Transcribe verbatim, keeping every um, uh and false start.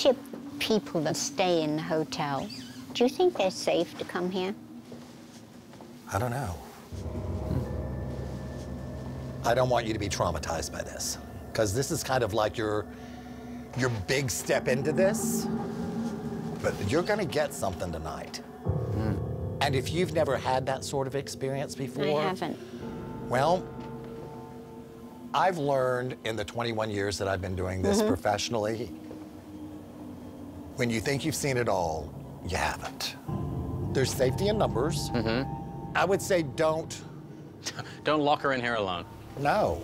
ship people that stay in the hotel, do you think they're safe to come here? I don't know. I don't want you to be traumatized by this, because this is kind of like your, your big step into this, but you're gonna get something tonight. Mm. And if you've never had that sort of experience before... I haven't. Well, I've learned in the twenty-one years that I've been doing this mm-hmm. professionally, when you think you've seen it all, you haven't. There's safety in numbers. Mm-hmm. I would say don't... Don't lock her in here alone. No.